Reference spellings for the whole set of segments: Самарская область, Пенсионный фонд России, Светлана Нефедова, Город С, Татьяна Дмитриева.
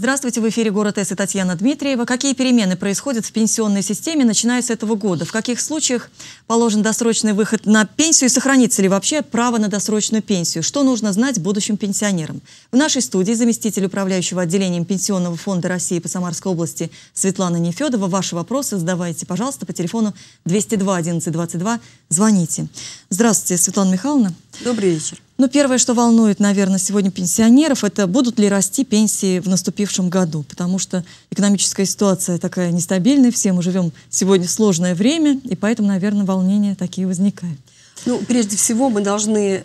Здравствуйте, в эфире «Город С» и Татьяна Дмитриева. Какие перемены происходят в пенсионной системе, начиная с этого года? В каких случаях положен досрочный выход на пенсию? И сохранится ли вообще право на досрочную пенсию? Что нужно знать будущим пенсионерам? В нашей студии заместитель управляющего отделением Пенсионного фонда России по Самарской области Светлана Нефедова. Ваши вопросы задавайте, пожалуйста, по телефону 202 11 22. Звоните. Здравствуйте, Светлана Михайловна. Добрый вечер. Но первое, что волнует, наверное, сегодня пенсионеров, это будут ли расти пенсии в наступившем году. Потому что экономическая ситуация такая нестабильная, все мы живем сегодня в сложное время, и поэтому, наверное, волнения такие возникают. Ну, прежде всего, мы должны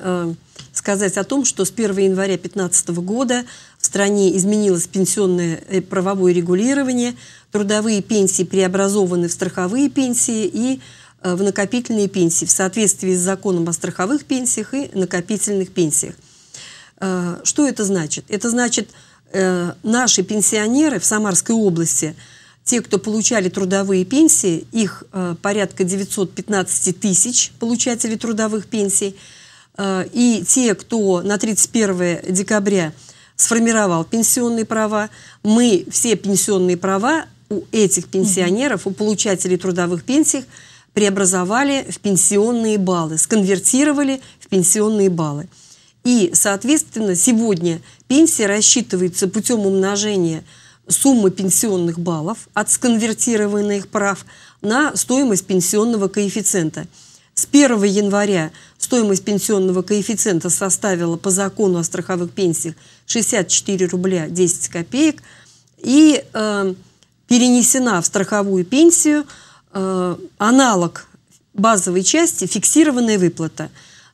сказать о том, что с 1 января 2015 года в стране изменилось пенсионное правовое регулирование, трудовые пенсии преобразованы в страховые пенсии и в накопительные пенсии в соответствии с законом о страховых пенсиях и накопительных пенсиях. Что это значит? Это значит, наши пенсионеры в Самарской области, те, кто получали трудовые пенсии, их порядка 915 тысяч получателей трудовых пенсий, и те, кто на 31 декабря сформировал пенсионные права, мы все пенсионные права у этих пенсионеров, у получателей трудовых пенсий, преобразовали в пенсионные баллы, сконвертировали в пенсионные баллы. И, соответственно, сегодня пенсия рассчитывается путем умножения суммы пенсионных баллов от сконвертированных прав на стоимость пенсионного коэффициента. С 1 января стоимость пенсионного коэффициента составила по закону о страховых пенсиях 64 рубля 10 копеек и перенесена в страховую пенсию аналог базовой части – фиксированная выплата.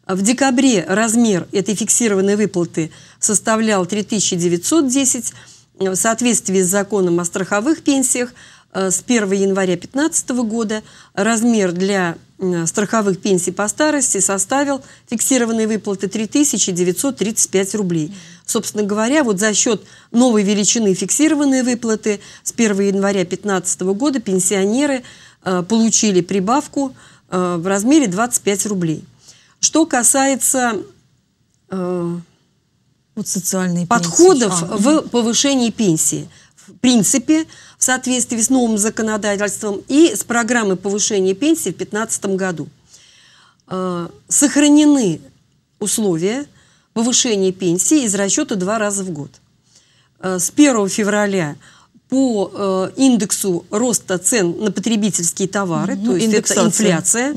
В декабре размер этой фиксированной выплаты составлял 3910. В соответствии с законом о страховых пенсиях с 1 января 2015 года размер для страховых пенсий по старости составил фиксированные выплаты 3935 рублей. Собственно говоря, вот за счет новой величины фиксированной выплаты с 1 января 2015 года пенсионеры получили прибавку в размере 25 рублей. Что касается вот подходов в повышении пенсии. В принципе, в соответствии с новым законодательством и с программой повышения пенсии в 2015 году сохранены условия повышения пенсии из расчета 2 раза в год. С 1 февраля по индексу роста цен на потребительские товары, то есть это инфляция,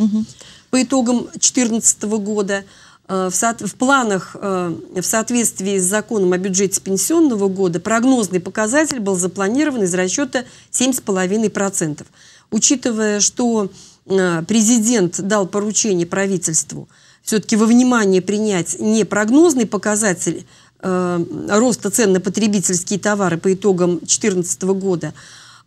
по итогам 2014 года, в планах в соответствии с законом о бюджете пенсионного года прогнозный показатель был запланирован из расчета 7,5%. Учитывая, что президент дал поручение правительству все-таки во внимание принять не прогнозный показатель роста цен на потребительские товары по итогам 2014 года,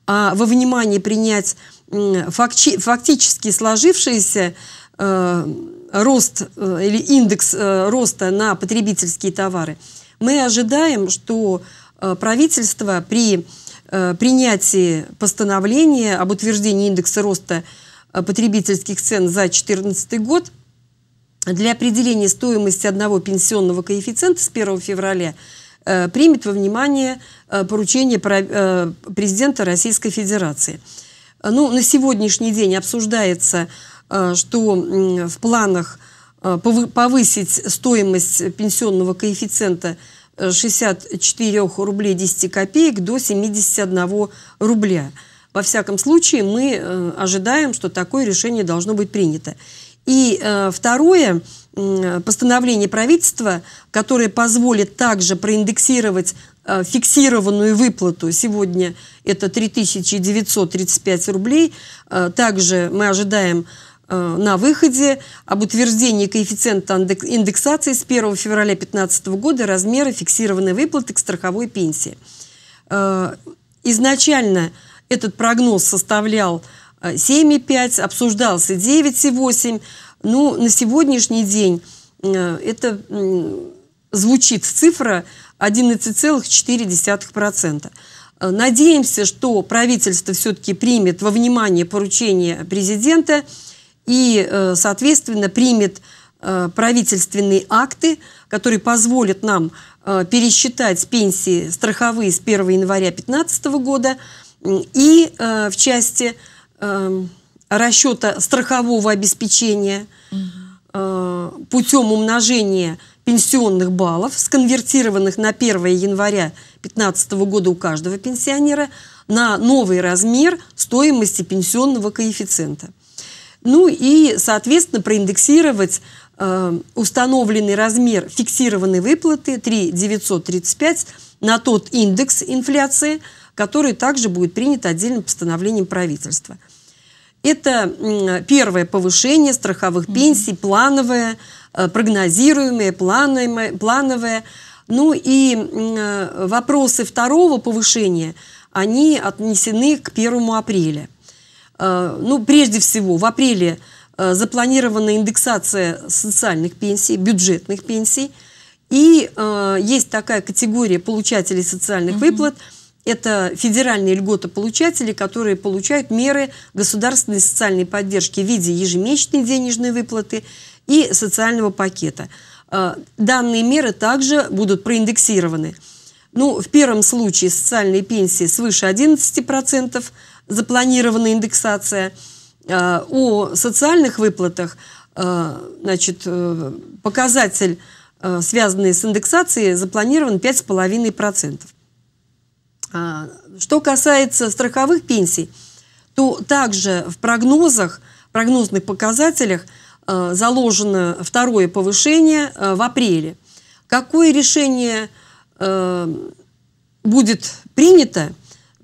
а во внимание принять фактически сложившийся рост или индекс роста на потребительские товары, мы ожидаем, что правительство при принятии постановления об утверждении индекса роста потребительских цен за 2014 год для определения стоимости одного пенсионного коэффициента с 1 февраля примет во внимание поручение президента Российской Федерации. Ну, на сегодняшний день обсуждается, что в планах повысить стоимость пенсионного коэффициента 64 рублей 10 копеек до 71 рубля. Во всяком случае, мы ожидаем, что такое решение должно быть принято. И второе постановление правительства, которое позволит также проиндексировать фиксированную выплату, сегодня это 3935 рублей, также мы ожидаем на выходе об утверждении коэффициента индексации с 1 февраля 2015 года размера фиксированной выплаты к страховой пенсии. Изначально этот прогноз составлял 7,5, обсуждался 9,8. Ну, на сегодняшний день это звучит цифра 11,4%. Надеемся, что правительство все-таки примет во внимание поручение президента и, соответственно, примет правительственные акты, которые позволят нам пересчитать пенсии страховые с 1 января 2015 года и в части расчета страхового обеспечения путем умножения пенсионных баллов, сконвертированных на 1 января 2015 года у каждого пенсионера, на новый размер стоимости пенсионного коэффициента. Ну и, соответственно, проиндексировать установленный размер фиксированной выплаты 3935 на тот индекс инфляции, который также будет принят отдельным постановлением правительства. Это первое повышение страховых пенсий, плановое, прогнозируемое, плановое. Ну и вопросы второго повышения, они отнесены к 1 апреля. Ну, прежде всего, в апреле запланирована индексация социальных пенсий, бюджетных пенсий. И есть такая категория получателей социальных выплат. Это федеральные льготополучатели, которые получают меры государственной социальной поддержки в виде ежемесячной денежной выплаты и социального пакета. Данные меры также будут проиндексированы. Ну, в первом случае социальные пенсии свыше 11% запланирована индексация. О социальных выплатах, значит, показатель, связанный с индексацией, запланирован 5,5%. Что касается страховых пенсий, то также в прогнозных показателях заложено второе повышение в апреле. Какое решение будет принято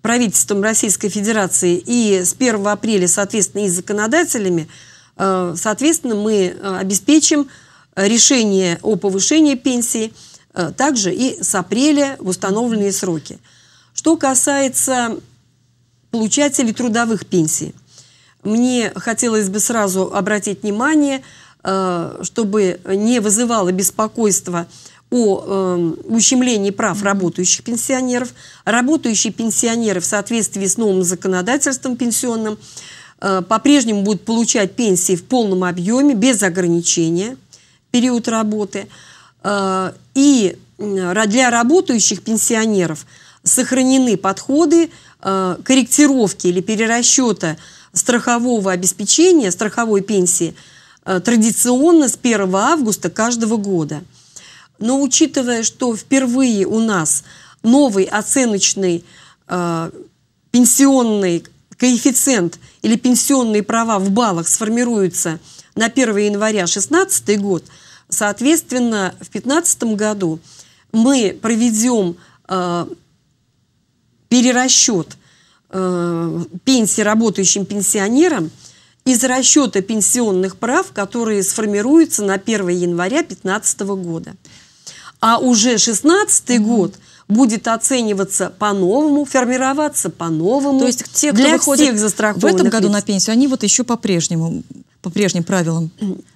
правительством Российской Федерации и с 1 апреля, соответственно, и с законодателями, соответственно, мы обеспечим решение о повышении пенсии также и с апреля в установленные сроки. Что касается получателей трудовых пенсий, мне хотелось бы сразу обратить внимание, чтобы не вызывало беспокойства о ущемлении прав работающих пенсионеров. Работающие пенсионеры в соответствии с новым законодательством пенсионным по-прежнему будут получать пенсии в полном объеме, без ограничения, период работы. И для работающих пенсионеров сохранены подходы корректировки или перерасчета страхового обеспечения, страховой пенсии традиционно с 1 августа каждого года. Но учитывая, что впервые у нас новый оценочный пенсионный коэффициент или пенсионные права в баллах сформируются на 1 января 2016 год, соответственно, в 2015 году мы проведем перерасчет пенсии работающим пенсионерам из расчета пенсионных прав, которые сформируются на 1 января 2015 года. А уже 2016 год будет оцениваться по-новому, формироваться по-новому. То есть те, кто выходит в этом году на пенсию, они вот еще по-прежнему, по прежним правилам.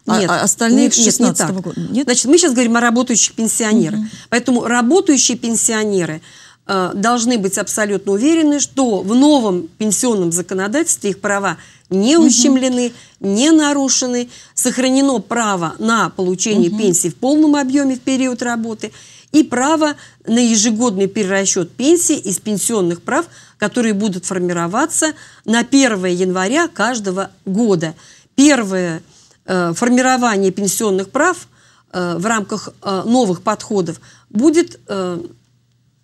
Нет, а остальные с 2016 года. Нет? Значит, мы сейчас говорим о работающих пенсионерах. Поэтому работающие пенсионеры должны быть абсолютно уверены, что в новом пенсионном законодательстве их права не ущемлены, не нарушены, сохранено право на получение пенсии в полном объеме в период работы и право на ежегодный перерасчет пенсии из пенсионных прав, которые будут формироваться на 1 января каждого года. Первое формирование пенсионных прав в рамках новых подходов будет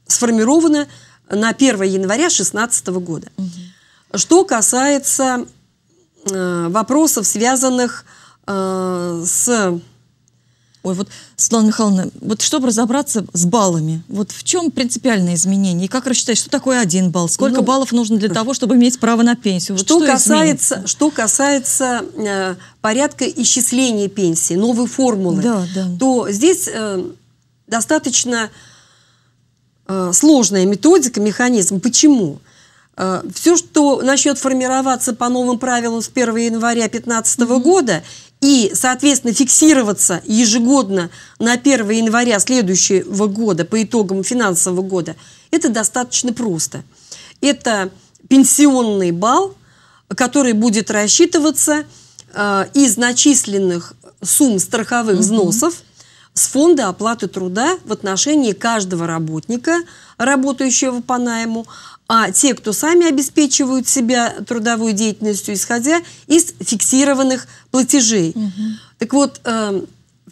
сформировано на 1 января 2016 года. Что касается вопросов, связанных с... Ой, вот, Светлана Михайловна, вот чтобы разобраться с баллами, вот в чем принципиальное изменение? И как рассчитать, что такое 1 балл? Сколько баллов нужно для того, чтобы иметь право на пенсию? Вот что касается порядка исчисления пенсии, новой формулы, то здесь достаточно сложная методика, механизм. Почему? Все, что начнет формироваться по новым правилам с 1 января 2015 года и, соответственно, фиксироваться ежегодно на 1 января следующего года по итогам финансового года, это достаточно просто. Это пенсионный балл, который будет рассчитываться из начисленных сумм страховых взносов с фонда оплаты труда в отношении каждого работника, работающего по найму, а те, кто сами обеспечивают себя трудовой деятельностью, исходя из фиксированных платежей. Так вот, в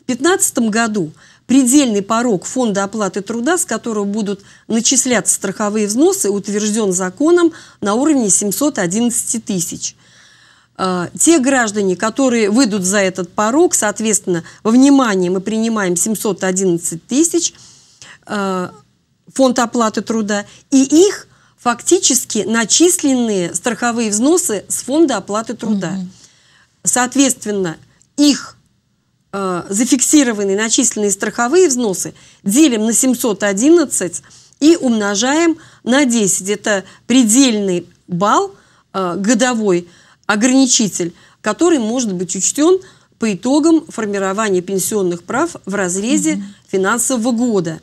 2015 году предельный порог фонда оплаты труда, с которого будут начисляться страховые взносы, утвержден законом на уровне 711 тысяч. Те граждане, которые выйдут за этот порог, соответственно, во внимание мы принимаем 711 тысяч фонд оплаты труда, и их фактически начисленные страховые взносы с фонда оплаты труда. Соответственно, их зафиксированные начисленные страховые взносы делим на 711 и умножаем на 10. Это предельный балл годовой, ограничитель, который может быть учтен по итогам формирования пенсионных прав в разрезе финансового года.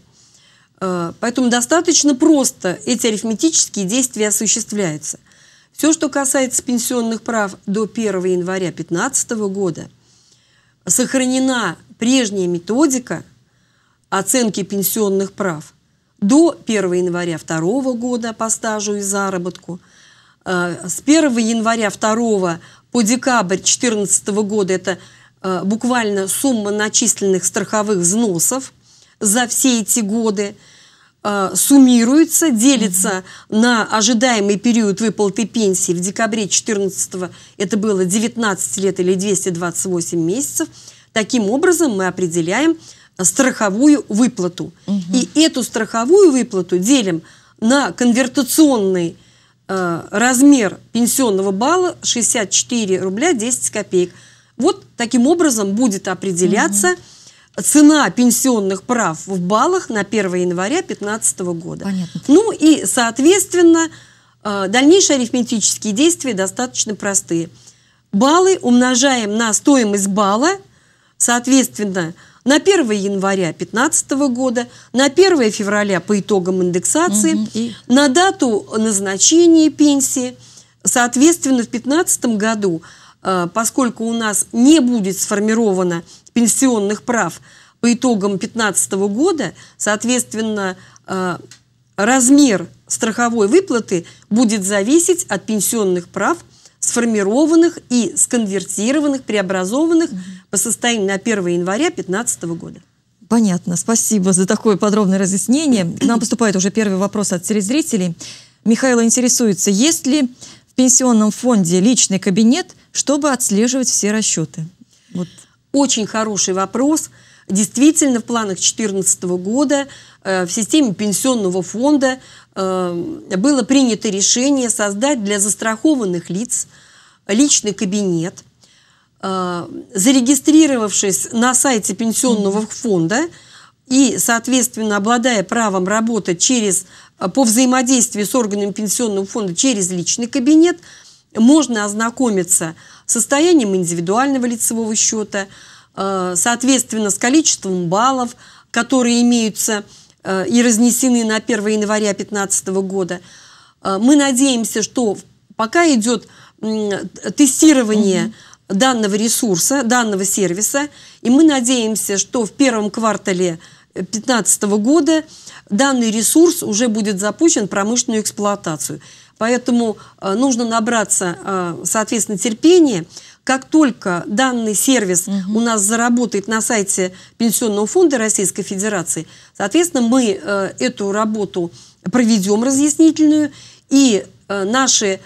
Поэтому достаточно просто эти арифметические действия осуществляются. Все, что касается пенсионных прав до 1 января 2015 года, сохранена прежняя методика оценки пенсионных прав до 1 января 2002 года по стажу и заработку. С 1 января 2 по декабрь 2014 года это буквально сумма начисленных страховых взносов за все эти годы суммируется, делится на ожидаемый период выплаты пенсии. В декабре 2014 это было 19 лет или 228 месяцев. Таким образом мы определяем страховую выплату. И эту страховую выплату делим на конвертационный размер пенсионного балла 64 рубля 10 копеек. Вот таким образом будет определяться цена пенсионных прав в баллах на 1 января 2015 года. Понятно. Ну и, соответственно, дальнейшие арифметические действия достаточно простые. Баллы умножаем на стоимость балла, соответственно, на 1 января 2015 года, на 1 февраля по итогам индексации, на дату назначения пенсии. Соответственно, в 2015 году, поскольку у нас не будет сформировано пенсионных прав по итогам 2015 года, соответственно, размер страховой выплаты будет зависеть от пенсионных прав, сформированных и сконвертированных, преобразованных по состоянию на 1 января 2015 года. Понятно. Спасибо за такое подробное разъяснение. К нам поступает уже первый вопрос от телезрителей. Михаила интересуется, есть ли в пенсионном фонде личный кабинет, чтобы отслеживать все расчеты? Вот. Очень хороший вопрос. Действительно, в планах 2014 года в системе пенсионного фонда было принято решение создать для застрахованных лиц личный кабинет. Зарегистрировавшись на сайте пенсионного фонда и, соответственно, обладая правом работать по взаимодействию с органами пенсионного фонда через личный кабинет, можно ознакомиться с состоянием индивидуального лицевого счета, соответственно, с количеством баллов, которые имеются и разнесены на 1 января 2015 года. Мы надеемся, что пока идет тестирование данного ресурса, данного сервиса, и мы надеемся, что в первом квартале 2015 года данный ресурс уже будет запущен в промышленную эксплуатацию. Поэтому нужно набраться, соответственно, терпения. Как только данный сервис у нас заработает на сайте Пенсионного фонда Российской Федерации, соответственно, мы эту работу проведем разъяснительную, и наши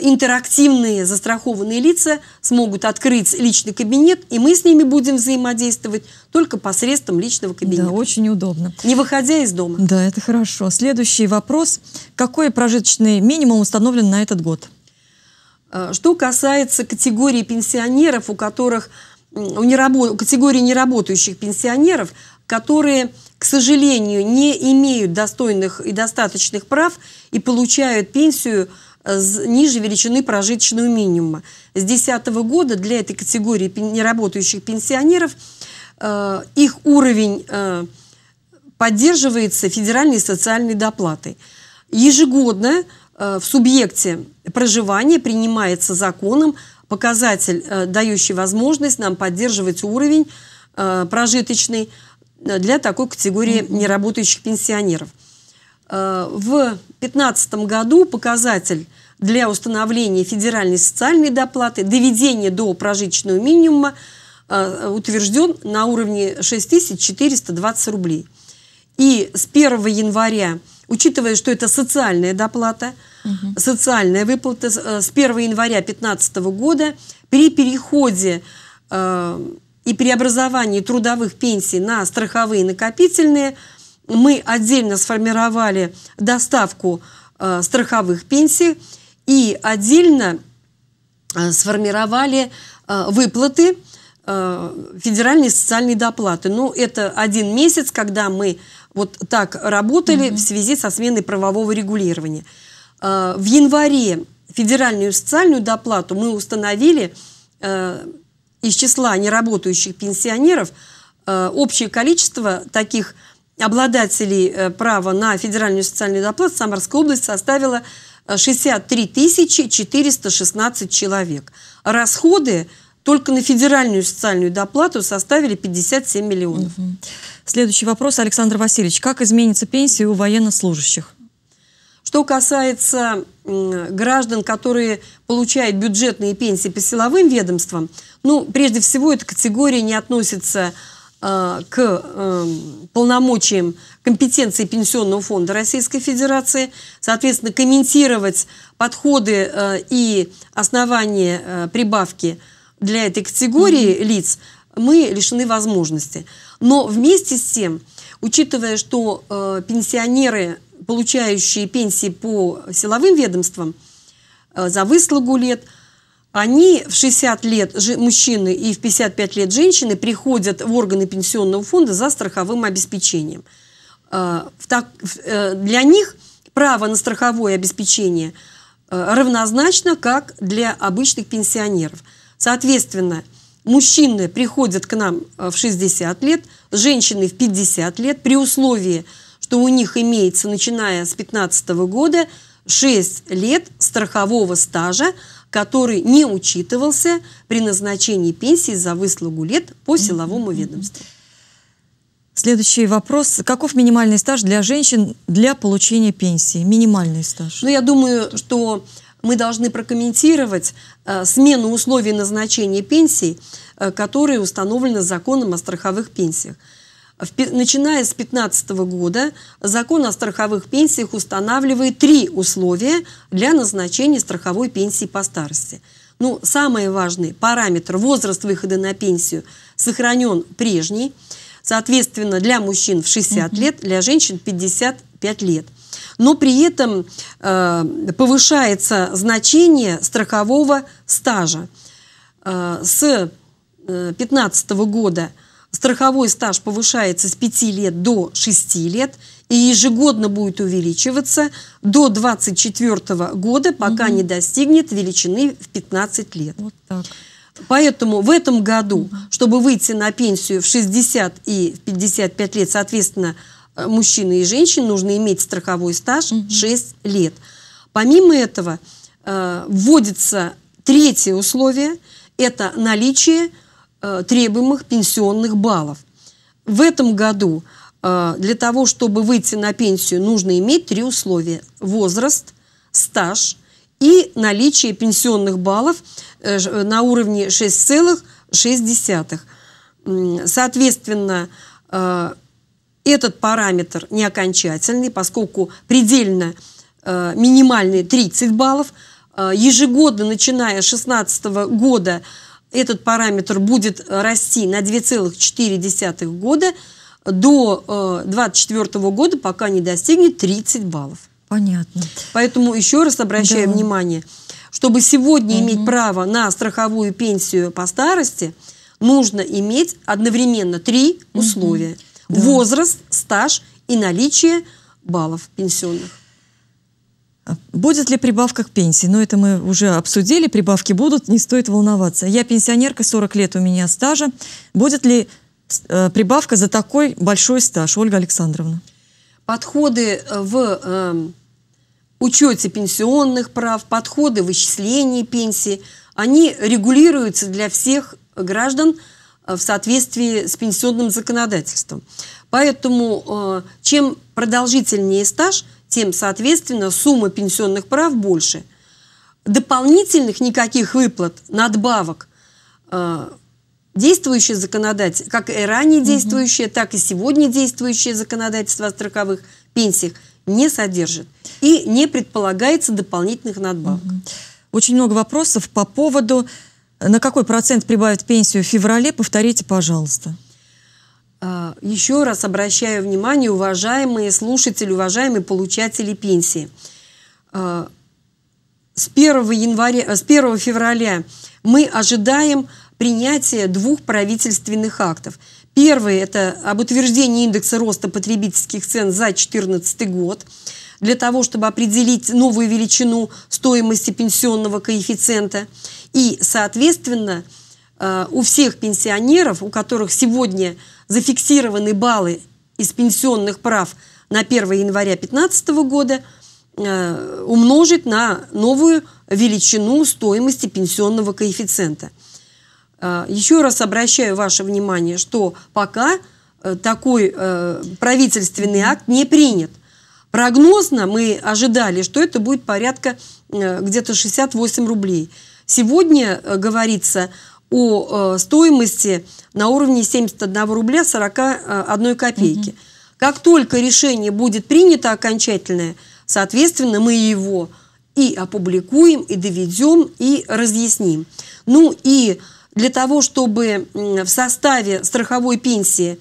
интерактивные застрахованные лица смогут открыть личный кабинет, и мы с ними будем взаимодействовать только посредством личного кабинета. Да, очень удобно. Не выходя из дома. Да, это хорошо. Следующий вопрос. Какой прожиточный минимум установлен на этот год? Что касается категории пенсионеров, категории неработающих пенсионеров, которые, к сожалению, не имеют достойных и достаточных прав и получают пенсию ниже величины прожиточного минимума. С 2010 года для этой категории неработающих пенсионеров их уровень поддерживается федеральной социальной доплатой. Ежегодно в субъекте проживания принимается законом показатель, дающий возможность нам поддерживать уровень прожиточный для такой категории неработающих пенсионеров. В 2015 году показатель для установления федеральной социальной доплаты, доведения до прожиточного минимума, утвержден на уровне 6420 рублей. И с 1 января, учитывая, что это социальная доплата, социальная выплата, с 1 января 2015 года при переходе и преобразовании трудовых пенсий на страховые накопительные мы отдельно сформировали доставку страховых пенсий и отдельно сформировали выплаты федеральной социальной доплаты. Ну, это один месяц, когда мы вот так работали в связи со сменой правового регулирования. В январе федеральную социальную доплату мы установили из числа неработающих пенсионеров. Общее количество таких обладателей права на федеральную социальную доплату в Самарской области составило 63 416 человек. Расходы только на федеральную социальную доплату составили 57 миллионов. Следующий вопрос, Александр Васильевич. Как изменится пенсия у военнослужащих? Что касается граждан, которые получают бюджетные пенсии по силовым ведомствам, ну, прежде всего, эта категория не относится к полномочиям компетенции Пенсионного фонда Российской Федерации. Соответственно, комментировать подходы и основания прибавки для этой категории лиц мы лишены возможности. Но вместе с тем, учитывая, что пенсионеры, получающие пенсии по силовым ведомствам за выслугу лет, они в 60 лет, мужчины, и в 55 лет женщины, приходят в органы Пенсионного фонда за страховым обеспечением. Для них право на страховое обеспечение равнозначно, как для обычных пенсионеров. Соответственно, мужчины приходят к нам в 60 лет, женщины в 50 лет, при условии, что у них имеется, начиная с 2015 года, 6 лет страхового стажа, который не учитывался при назначении пенсии за выслугу лет по силовому ведомству. Следующий вопрос. Каков минимальный стаж для женщин для получения пенсии? Минимальный стаж. Ну, я думаю, что мы должны прокомментировать смену условий назначения пенсий, которые установлены законом о страховых пенсиях. Начиная с 2015 года закон о страховых пенсиях устанавливает 3 условия для назначения страховой пенсии по старости. Ну, самый важный параметр — возраст выхода на пенсию — сохранен прежний. Соответственно, для мужчин в 60 лет, для женщин в 55 лет. Но при этом повышается значение страхового стажа. С 2015 года страховой стаж повышается с 5 лет до 6 лет и ежегодно будет увеличиваться до 2024 года, пока не достигнет величины в 15 лет. Вот так. Поэтому в этом году, чтобы выйти на пенсию в 60 и в 55 лет, соответственно, мужчин и женщин, нужно иметь страховой стаж 6 лет. Помимо этого, вводится 3-е условие – это наличие требуемых пенсионных баллов. В этом году для того, чтобы выйти на пенсию, нужно иметь 3 условия: возраст, стаж и наличие пенсионных баллов на уровне 6,6. Соответственно, этот параметр не окончательный, поскольку предельно минимальный 30 баллов. Ежегодно, начиная с 2016 года, этот параметр будет расти на 2,4 года до 2024 года, пока не достигнет 30 баллов. Понятно. Поэтому еще раз обращаю внимание, чтобы сегодня иметь право на страховую пенсию по старости, нужно иметь одновременно 3 условия. Возраст, стаж и наличие баллов пенсионных. Будет ли прибавка к пенсии? Ну, это мы уже обсудили. Прибавки будут, не стоит волноваться. Я пенсионерка, 40 лет у меня стажа. Будет ли прибавка за такой большой стаж, Ольга Александровна? Подходы в учете пенсионных прав, подходы в исчислении пенсии они регулируются для всех граждан в соответствии с пенсионным законодательством. Поэтому чем продолжительнее стаж, тем, соответственно, сумма пенсионных прав больше. Дополнительных никаких выплат, надбавок действующее законодательство, как и ранее действующее, так и сегодня действующее законодательство о страховых пенсиях не содержит. И не предполагается дополнительных надбавок. Очень много вопросов по поводу, на какой процент прибавят пенсию в феврале, повторите, пожалуйста. Еще раз обращаю внимание, уважаемые слушатели, уважаемые получатели пенсии. С 1 февраля мы ожидаем принятия двух правительственных актов. Первый – это об утверждении индекса роста потребительских цен за 2014 год, для того, чтобы определить новую величину стоимости пенсионного коэффициента. И, соответственно, у всех пенсионеров, у которых сегодня зафиксированы баллы из пенсионных прав на 1 января 2015 года, умножить на новую величину стоимости пенсионного коэффициента. Еще раз обращаю ваше внимание, что пока такой правительственный акт не принят. Прогнозно мы ожидали, что это будет порядка где-то 68 рублей. Сегодня говорится о стоимости на уровне 71 рубля 41 копейки. Как только решение будет принято окончательное, соответственно, мы его и опубликуем, и доведем, и разъясним. Ну и для того, чтобы в составе страховой пенсии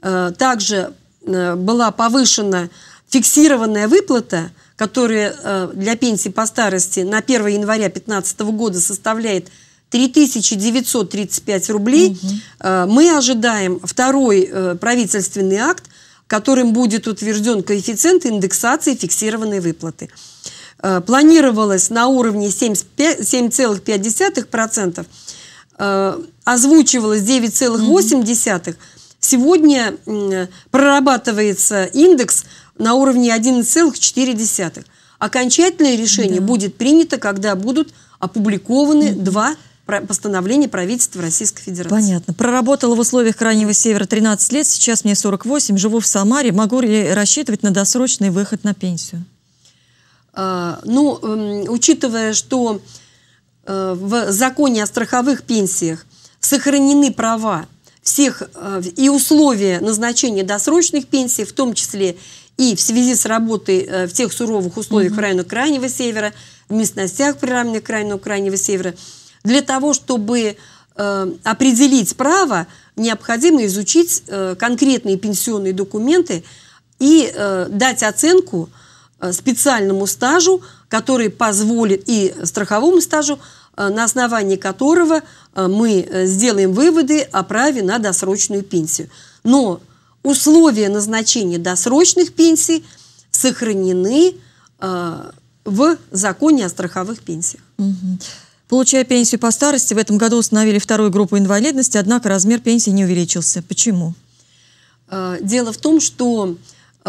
также была повышена фиксированная выплата, которая для пенсии по старости на 1 января 2015 года составляет 3935 рублей, мы ожидаем второй правительственный акт, которым будет утвержден коэффициент индексации фиксированной выплаты. Планировалось на уровне 7,5%, озвучивалось 9,8%. Сегодня прорабатывается индекс на уровне 1,4%. Окончательное решение будет принято, когда будут опубликованы два постановление правительства Российской Федерации. Понятно. Проработала в условиях Крайнего Севера 13 лет, сейчас мне 48, живу в Самаре. Могу ли рассчитывать на досрочный выход на пенсию? Учитывая, что в законе о страховых пенсиях сохранены права всех и условия назначения досрочных пенсий, в том числе и в связи с работой в тех суровых условиях в районах Крайнего Севера, в местностях, приравненных к району Крайнего Севера, для того, чтобы определить право, необходимо изучить конкретные пенсионные документы и дать оценку специальному стажу, который позволит, и страховому стажу, на основании которого мы сделаем выводы о праве на досрочную пенсию. Но условия назначения досрочных пенсий сохранены в законе о страховых пенсиях. Получая пенсию по старости, в этом году установили вторую группу инвалидности, однако размер пенсии не увеличился. Почему? Дело в том, что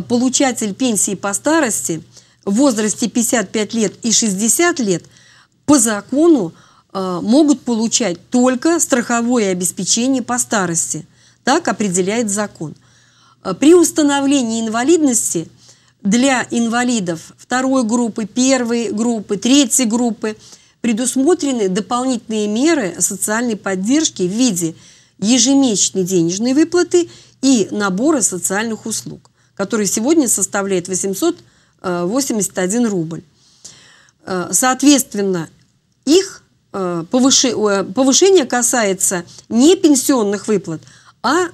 получатель пенсии по старости в возрасте 55 лет и 60 лет по закону могут получать только страховое обеспечение по старости. Так определяет закон. При установлении инвалидности для инвалидов второй группы, первой группы, третьей группы предусмотрены дополнительные меры социальной поддержки в виде ежемесячной денежной выплаты и набора социальных услуг, который сегодня составляет 881 рубль. Соответственно, их повышение касается не пенсионных выплат, а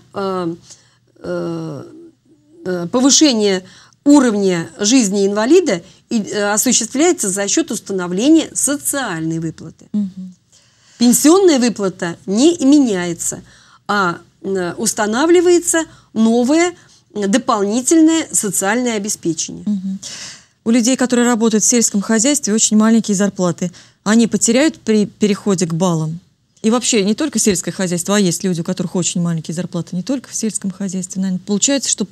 повышения уровня жизни инвалида и осуществляется за счет установления социальной выплаты. Пенсионная выплата не меняется, а устанавливается новое дополнительное социальное обеспечение. У людей, которые работают в сельском хозяйстве, очень маленькие зарплаты. Они потеряют при переходе к баллам? И вообще не только сельское хозяйство, а есть люди, у которых очень маленькие зарплаты, не только в сельском хозяйстве. Наверное, получается, что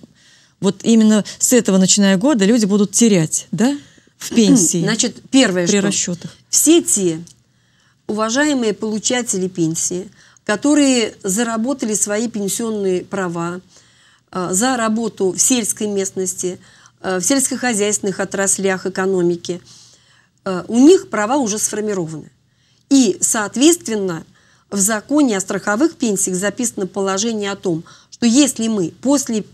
вот именно с этого, начиная года, люди будут терять, да, в пенсии. Значит, первое, при расчетах. Все те уважаемые получатели пенсии, которые заработали свои пенсионные права за работу в сельской местности, в сельскохозяйственных отраслях экономики, у них права уже сформированы. И, соответственно, в законе о страховых пенсиях записано положение о том, что если мы после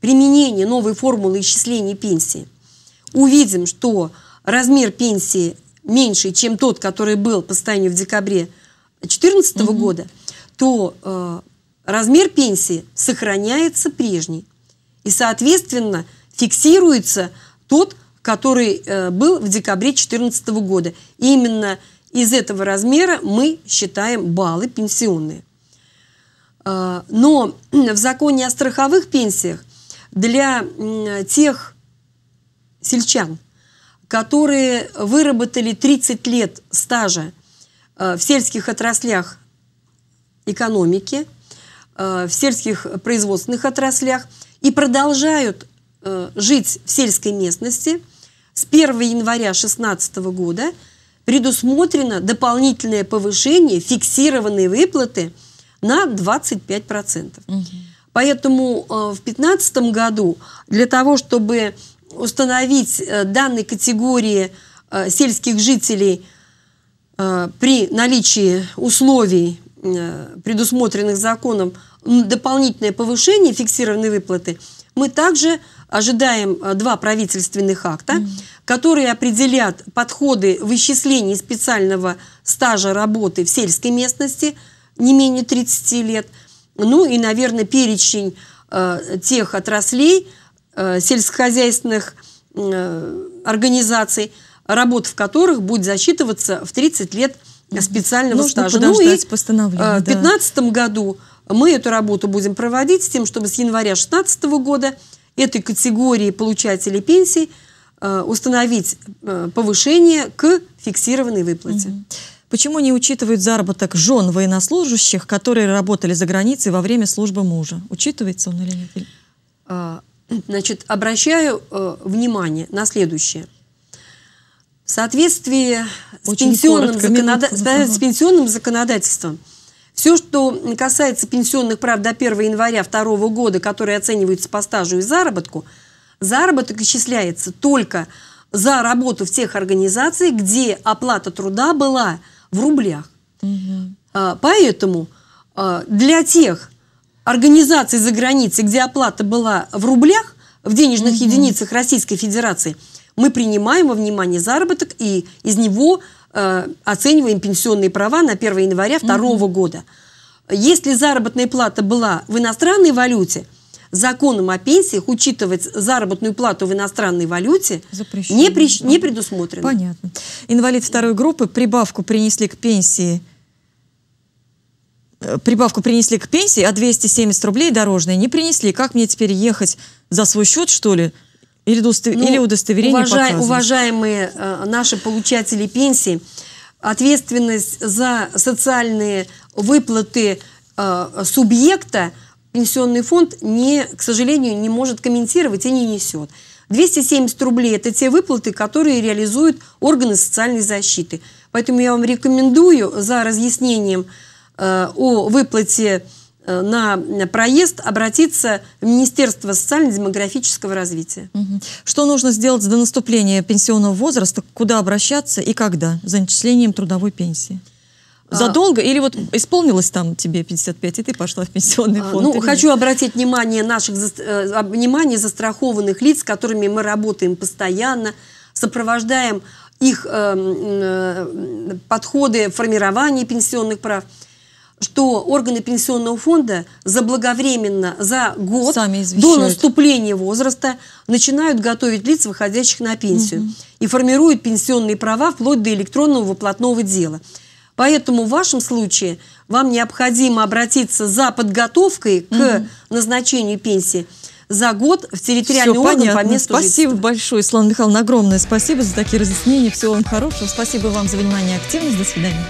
применения новой формулы исчисления пенсии увидим, что размер пенсии меньше, чем тот, который был по состоянию в декабре 2014 года, то размер пенсии сохраняется прежний. И, соответственно, фиксируется тот, который был в декабре 2014 года. И именно из этого размера мы считаем баллы пенсионные. Но в законе о страховых пенсиях для тех сельчан, которые выработали 30 лет стажа в сельских отраслях экономики, в сельских производственных отраслях и продолжают жить в сельской местности, с 1 января 2016 года предусмотрено дополнительное повышение фиксированной выплаты на 25%. Поэтому в 2015 году для того, чтобы установить данной категории сельских жителей при наличии условий, предусмотренных законом, дополнительное повышение фиксированной выплаты, мы также ожидаем два правительственных акта, которые определят подходы в исчислении специального стажа работы в сельской местности не менее 30 лет. Ну и, наверное, перечень тех отраслей, сельскохозяйственных организаций, работ в которых будет засчитываться в 30 лет специального стажа. Ну и в 2015 году мы эту работу будем проводить с тем, чтобы с января 2016 года этой категории получателей пенсий установить повышение к фиксированной выплате. Почему не учитывают заработок жен военнослужащих, которые работали за границей во время службы мужа? Учитывается он или нет? Значит, обращаю внимание на следующее. В соответствии с пенсионным законодательством, все, что касается пенсионных прав до 1 января 2002 года, которые оцениваются по стажу и заработку, заработок исчисляется только за работу в тех организациях, где оплата труда была в рублях. Поэтому для тех организаций за границей, где оплата была в рублях, в денежных единицах Российской Федерации, мы принимаем во внимание заработок и из него оцениваем пенсионные права на 1 января 2002 года. Если заработная плата была в иностранной валюте, законом о пенсиях учитывать заработную плату в иностранной валюте не предусмотрено. Понятно. Инвалид второй группы прибавку принесли к пенсии, а 270 рублей дорожные не принесли. Как мне теперь ехать за свой счет, что ли? Или, удостоверение показывать? Уважаемые наши получатели пенсии, ответственность за социальные выплаты субъекта пенсионный фонд, к сожалению, не может комментировать и не несет. 270 рублей – это те выплаты, которые реализуют органы социальной защиты. Поэтому я вам рекомендую за разъяснением о выплате на проезд обратиться в Министерство социально-демографического развития. Что нужно сделать до наступления пенсионного возраста, куда обращаться и когда за начислением трудовой пенсии? Задолго? Или вот исполнилось там тебе 55, и ты пошла в пенсионный фонд? Ну, хочу обратить внимание застрахованных лиц, с которыми мы работаем постоянно, сопровождаем их подходы в формировании пенсионных прав, что органы пенсионного фонда заблаговременно за год до наступления возраста начинают готовить лиц, выходящих на пенсию, и формируют пенсионные права вплоть до электронного выплатного дела. Поэтому в вашем случае вам необходимо обратиться за подготовкой к назначению пенсии за год в территориальный орган по месту жительства. Спасибо большое, Светлана Михайловна, огромное спасибо за такие разъяснения. Всего вам хорошего. Спасибо вам за внимание и активность. До свидания.